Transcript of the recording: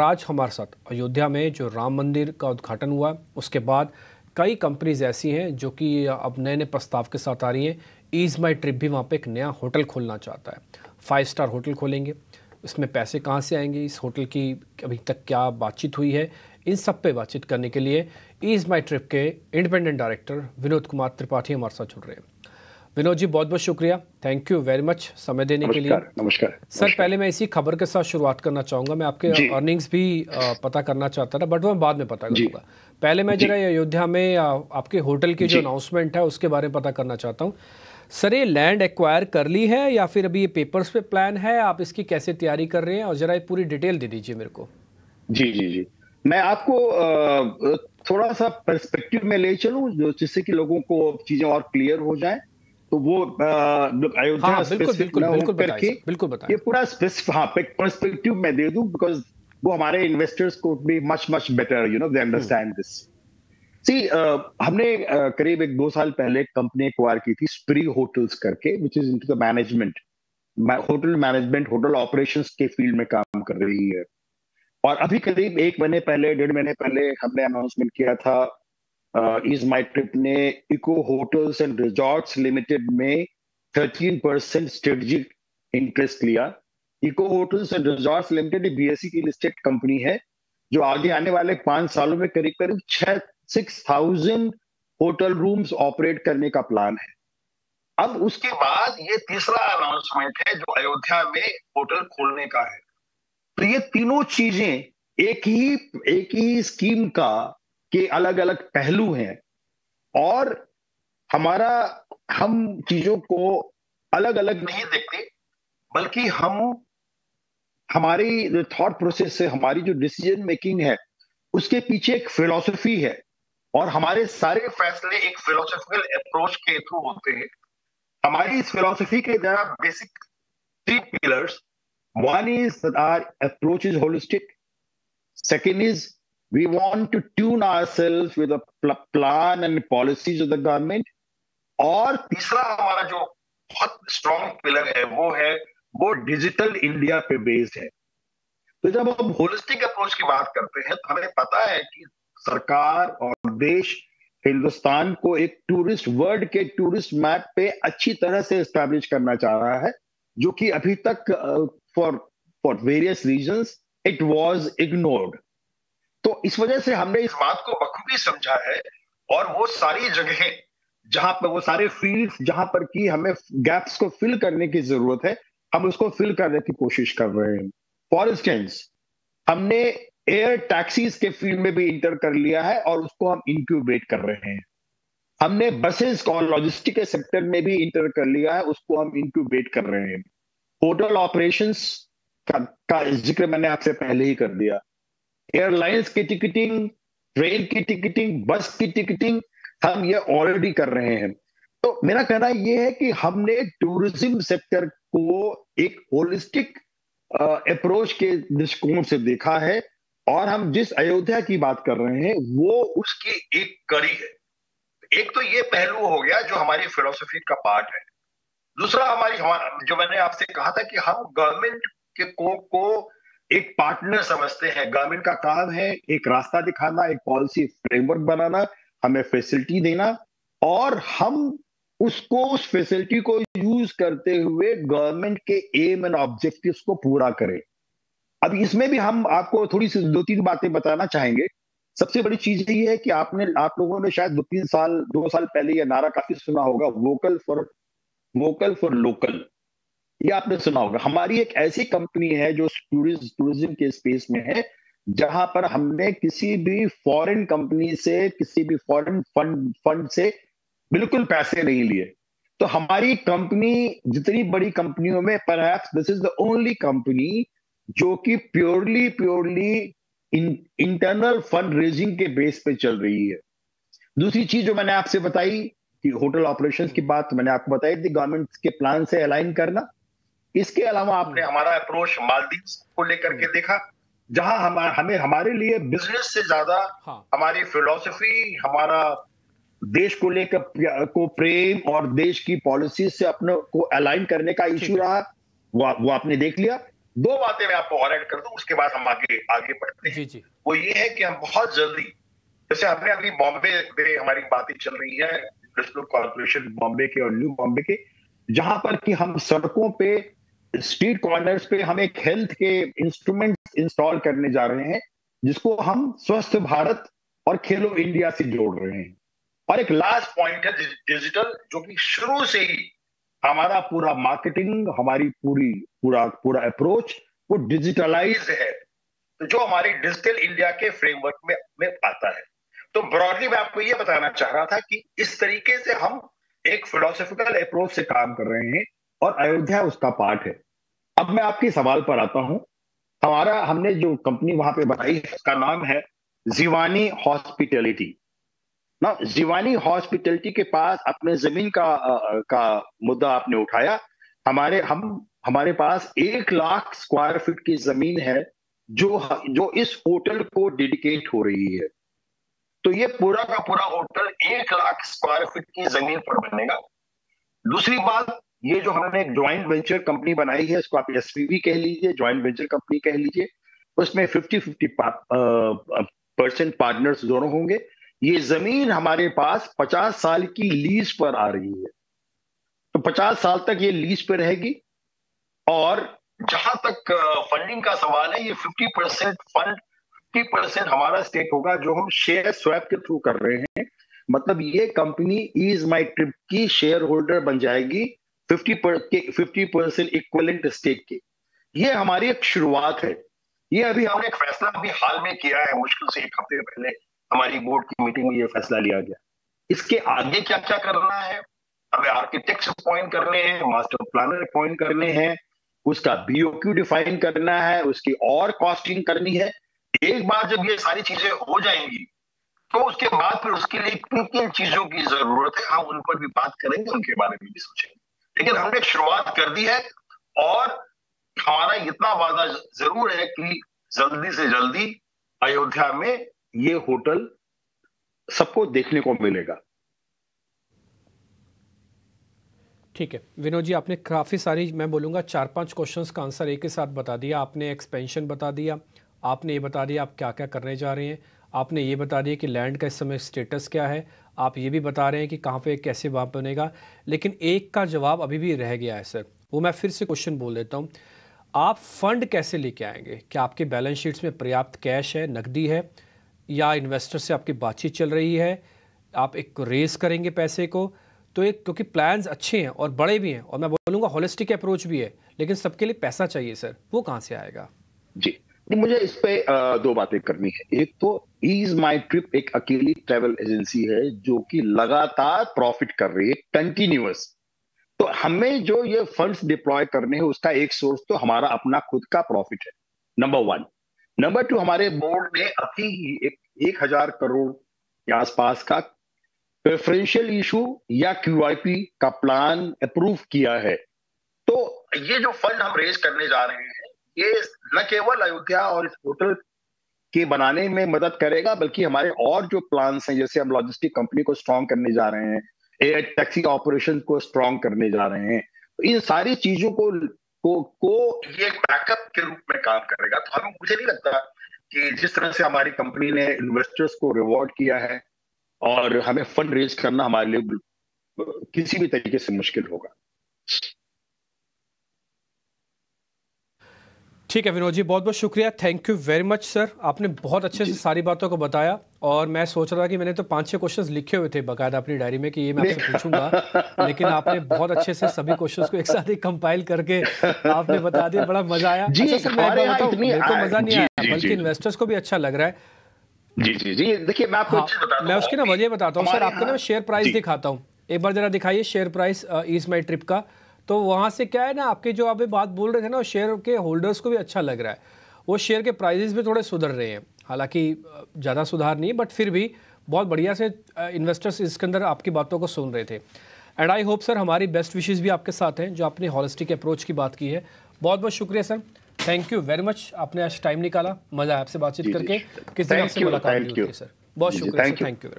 आज हमारे साथ अयोध्या में जो राम मंदिर का उद्घाटन हुआ, उसके बाद कई कंपनीज ऐसी हैं जो कि अब नए नए प्रस्ताव के साथ आ रही हैं। ईज़ माई ट्रिप भी वहाँ पे एक नया होटल खोलना चाहता है, 5 स्टार होटल खोलेंगे। इसमें पैसे कहाँ से आएंगे, इस होटल की अभी तक क्या बातचीत हुई है, इन सब पे बातचीत करने के लिए ईज़ माई ट्रिप के इंडिपेंडेंट डायरेक्टर विनोद कुमार त्रिपाठी हमारे साथ जुड़ रहे हैं। विनोद जी, बहुत बहुत शुक्रिया, थैंक यू वेरी मच समय देने के लिए। नमस्कार सर। पहले मैं इसी खबर के साथ शुरुआत करना चाहूँगा। मैं आपके अर्निंग्स भी पता करना चाहता था, बट वो बाद में पता करूँगा। पहले मैं जरा अयोध्या में आपके होटल की जो अनाउंसमेंट है उसके बारे में पता करना चाहता हूँ। सर, ये लैंड एक्वायर कर ली है या फिर अभी ये पेपर्स पे प्लान है? आप इसकी कैसे तैयारी कर रहे हैं और जरा ये पूरी डिटेल दे दीजिए मेरे को। जी, मैं आपको थोड़ा सा पर्सपेक्टिव में ले चलूँ जिससे कि लोगों को चीज़ें और क्लियर हो जाए, तो वो अयोध्या ये पूरा पर्सपेक्टिव मैं दे दूं, बिकॉज वो हमारे इन्वेस्टर्स को भी much much better they understand this. See, हमने करीब 1-2 साल पहले कंपनी एक्वायर की थी, स्प्री होटल्स करके, which is into the hotel management hotel operations के फील्ड में काम कर रही है। और अभी करीब 1-1.5 महीने पहले हमने अनाउंसमेंट किया था, ईज़ माई ट्रिप ने Eco hotels and resorts limited में 13% स्ट्रेटेजिक इंटरेस्ट लिया। Eco hotels and resorts limited BSE की लिस्टेड कंपनी है जो आगे आने वाले 5 सालों में करीब 6,000 होटल रूम्स ऑपरेट करने का प्लान है। अब उसके बाद ये तीसरा अनाउंसमेंट है जो अयोध्या में होटल खोलने का है। तो ये तीनों चीजें एक ही स्कीम का के अलग अलग पहलू हैं, और हम चीजों को अलग अलग नहीं देखते, बल्कि हमारी जो थॉट प्रोसेस है, हमारी जो डिसीजन मेकिंग है, उसके पीछे एक फिलॉसफी है, और हमारे सारे फैसले एक फिलॉसफिकल अप्रोच के थ्रू होते हैं। हमारी इस फिलॉसफी के द्वारा basic 3 pillars, 1 is that our approach is holistic, second is we want to tune ourselves with the plan and policies of the government, और तीसरा हमारा जो बहुत strong pillar है वो डिजिटल इंडिया पे बेस्ड है। तो जब हम होलिस्टिक अप्रोच की बात करते हैं तो हमें पता है कि सरकार और देश हिंदुस्तान को एक टूरिस्ट वर्ल्ड के टूरिस्ट मैप पे अच्छी तरह से एस्टैब्लिश करना चाह रहा है, जो कि अभी तक for various reasons it was ignored. तो इस वजह से हमने इस बात को बखूबी समझा है, और वो सारी जगहें जहां पर वो सारे फील्ड्स जहां पर कि हमें गैप्स को फिल करने की जरूरत है, हम उसको फिल करने की कोशिश कर रहे हैं। फॉर इंस्टेंस, हमने एयर टैक्सीज के फील्ड में भी इंटर कर लिया है और उसको हम इंक्यूबेट कर रहे हैं। हमने बसेस और लॉजिस्टिक के सेक्टर में भी इंटर कर लिया है, उसको हम इंक्यूबेट कर रहे हैं। होटल ऑपरेशंस का जिक्र मैंने आपसे पहले ही कर दिया। एयरलाइंस की टिकटिंग, ट्रेन की टिकटिंग, बस की टिकटिंग, हम ये ऑलरेडी कर रहे हैं। तो मेरा कहना ये है कि हमने टूरिज्म सेक्टर को एक होलिस्टिक अप्रोच के दृष्टिकोण से देखा है, और हम जिस अयोध्या की बात कर रहे हैं वो उसकी एक कड़ी है। एक तो ये पहलू हो गया जो हमारी फिलोसफी का पार्ट है। दूसरा हमारा जो मैंने आपसे कहा था कि हम गवर्नमेंट के को एक पार्टनर समझते हैं। गवर्नमेंट का काम है एक रास्ता दिखाना, एक पॉलिसी फ्रेमवर्क बनाना, हमें फैसिलिटी देना, और हम उस फैसिलिटी को यूज करते हुए गवर्नमेंट के एम एंड ऑब्जेक्टिव्स को पूरा करें। अब इसमें भी हम आपको थोड़ी सी 2-3 बातें बताना चाहेंगे। सबसे बड़ी चीज ये है कि आप लोगों ने शायद 2-3 साल 2 साल पहले यह नारा काफी सुना होगा, वोकल फॉर लोकल, ये आपने सुना होगा। हमारी एक ऐसी कंपनी है जो टूरिज्म के स्पेस में है, जहां पर हमने किसी भी फॉरेन कंपनी से, किसी भी फॉरेन फंड से बिल्कुल पैसे नहीं लिए। तो हमारी कंपनी जितनी बड़ी कंपनियों में perhaps this is the only company जो कि प्योरली इंटरनल फंड रेजिंग के बेस पे चल रही है। दूसरी चीज जो मैंने आपसे बताई कि होटल ऑपरेशंस की बात मैंने आपको बताई थी, गवर्नमेंट के प्लान से अलाइन करना। इसके अलावा आपने हमारा अप्रोच मालदीव को लेकर के देखा, जहां हमें हमारे लिए बिजनेस से ज्यादा हमारी फिलॉसफी, हमारा देश को लेकर को प्रेम और देश की पॉलिसी से अपने को अलाइन करने का इशू रहा, वो आपने देख लिया। दो बातें मैं आपको और ऐड कर दूं, उसके बाद हम आगे बढ़ते हैं। वो ये है कि हम बहुत जल्दी, जैसे हमने अभी बॉम्बे में हमारी बातें चल रही है म्युनिसिपल कॉर्पोरेशन बॉम्बे के और न्यू बॉम्बे के, जहां पर कि हम सड़कों पे, स्ट्रीट कॉर्नर्स पे हम एक हेल्थ के इंस्ट्रूमेंट इंस्टॉल करने जा रहे हैं, जिसको हम स्वस्थ भारत और खेलो इंडिया से जोड़ रहे हैं। और एक लास्ट पॉइंट है डिजिटल, जो कि शुरू से ही हमारा पूरा मार्केटिंग, हमारी पूरा अप्रोच वो डिजिटलाइज है, तो जो हमारे डिजिटल इंडिया के फ्रेमवर्क में आता है। तो ब्रॉडली मैं आपको ये बताना चाह रहा था कि इस तरीके से हम एक फिलोसॉफिकल अप्रोच से काम कर रहे हैं और अयोध्या उसका पार्ट है। अब मैं आपके सवाल पर आता हूं। हमने जो कंपनी वहां पे बनाई है उसका नाम है जिवानी हॉस्पिटैलिटी। ना जिवानी हॉस्पिटैलिटी के पास अपने जमीन का मुद्दा आपने उठाया। हमारे पास 1 लाख स्क्वायर फीट की जमीन है जो इस होटल को डेडिकेट हो रही है। तो ये पूरा का पूरा होटल 1 लाख स्क्वायर फीट की जमीन पर बनेगा। दूसरी बात, ये जो हमने एक ज्वाइंट वेंचर कंपनी बनाई है, इसको आप एसपीवी कह लीजिए, ज्वाइंट वेंचर कंपनी कह लीजिए, उसमें 50-50% पार्टनर्स दोनों होंगे। ये जमीन हमारे पास 50 साल की लीज पर आ रही है, तो 50 साल तक ये लीज पर रहेगी। और जहां तक फंडिंग का सवाल है, ये 50% फंड 50% हमारा स्टेक होगा, जो हम शेयर स्वैप के थ्रू कर रहे हैं। मतलब ये कंपनी ईज माई ट्रिप की शेयर होल्डर बन जाएगी 50% इक्वलेंट स्टेक की। ये हमारी एक शुरुआत है। ये अभी हमने एक फैसला अभी हाल में किया है, मुश्किल से एक हफ्ते पहले हमारी बोर्ड की मीटिंग में ये फैसला लिया गया। इसके आगे क्या क्या करना है, हमें आर्किटेक्ट्स अपॉइंट करने हैं, मास्टर प्लानर अपॉइंट करने हैं, उसका बीओक्यू डिफाइन करना है, उसकी और कॉस्टिंग करनी है। एक बार जब ये सारी चीजें हो जाएंगी तो उसके बाद फिर उसके लिए किन किन चीजों की जरूरत है, हम उन पर भी बात करेंगे, उनके बारे में भी सोचेंगे। लेकिन हमने शुरुआत कर दी है और हमारा इतना वादा जरूर है कि जल्दी से जल्दी अयोध्या में ये होटल सबको देखने को मिलेगा। ठीक है विनोद जी, आपने काफ़ी सारी, मैं बोलूँगा 4-5 क्वेश्चंस का आंसर एक ही साथ बता दिया। आपने एक्सपेंशन बता दिया, आपने ये बता दिया आप क्या क्या करने जा रहे हैं, आपने ये बता दिया कि लैंड का इस समय स्टेटस क्या है, आप ये भी बता रहे हैं कि कहाँ पे कैसे वहाँ बनेगा। लेकिन एक का जवाब अभी भी रह गया है सर, वो मैं फिर से क्वेश्चन बोल देता हूँ। आप फंड कैसे लेके आएंगे? क्या आपके बैलेंस शीट्स में पर्याप्त कैश है, नकदी है, या इन्वेस्टर से आपकी बातचीत चल रही है, आप एक रेस करेंगे पैसे को? तो एक क्योंकि प्लान्स अच्छे हैं और बड़े भी हैं और मैं बोलूँगा होलिस्टिक अप्रोच भी है, लेकिन सबके लिए पैसा चाहिए सर, वो कहाँ से आएगा? जी, मुझे इस पे दो बातें करनी है। एक तो ईज माई ट्रिप एक अकेली ट्रैवल एजेंसी है जो कि लगातार प्रॉफिट कर रही है, कंटिन्यूअस। तो हमें जो ये फंड्स डिप्लॉय करने हैं उसका एक सोर्स तो हमारा अपना खुद का प्रॉफिट है, नंबर 1। नंबर 2, हमारे बोर्ड ने अभी ही 1000 करोड़ के आसपास का प्रेफरेंशियल इशू या QIP का प्लान अप्रूव किया है। तो ये जो फंड हम रेज करने जा रहे हैं ये न केवल अयोध्या और इस होटल के बनाने में मदद करेगा, बल्कि हमारे और जो प्लान्स हैं, जैसे हम लॉजिस्टिक कंपनी को स्ट्रॉन्ग करने जा रहे हैं, एयर टैक्सी ऑपरेशन को स्ट्रॉन्ग करने जा रहे हैं, तो इन सारी चीजों को ये बैकअप के रूप में काम करेगा। तो हमें, मुझे नहीं लगता कि जिस तरह से हमारी कंपनी ने इन्वेस्टर्स को रिवॉर्ड किया है और हमें फंड रेज करना हमारे लिए किसी भी तरीके से मुश्किल होगा। ठीक है विनोद जी, बहुत बहुत शुक्रिया, thank you very much sir. आपने बहुत अच्छे से सारी बातों को बताया और मैं सोच रहा था कि मैंने तो 5-6 क्वेश्चंस लिखे हुए थे बाकायदा अपनी डायरी में कि ये मैं आपसे पूछूंगा, लेकिन आपने बहुत अच्छे से सभी क्वेश्चंस को एक साथ ही कंपाइल करके आपने बता दिया, बड़ा मजा आया। अच्छा सर, मैं मजा नहीं आया बल्कि इन्वेस्टर्स को भी अच्छा लग रहा है। जी, देखिए मैं आपको, मैं उसकी ना वजह बताता हूँ सर, आपको ना शेयर प्राइस दिखाता हूँ। एक बार जरा दिखाइए शेयर प्राइस ईज माई ट्रिप का, तो वहाँ से क्या है ना, आपके जो आप बात बोल रहे थे ना, शेयर के होल्डर्स को भी अच्छा लग रहा है, वो शेयर के प्राइजेस भी थोड़े सुधर रहे हैं, हालांकि ज़्यादा सुधार नहीं, बट फिर भी बहुत बढ़िया से इन्वेस्टर्स इसके अंदर आपकी बातों को सुन रहे थे। एंड आई होप सर हमारी बेस्ट विशेस भी आपके साथ हैं, जो आपने होलिस्टिक अप्रोच की बात की है। बहुत बहुत शुक्रिया sir, thank you very much, आपने आज टाइम निकाला, मज़ा आया आपसे बातचीत करके, किसी तरह से मुलाकात हुई सर, बहुत शुक्रिया, थैंक यू।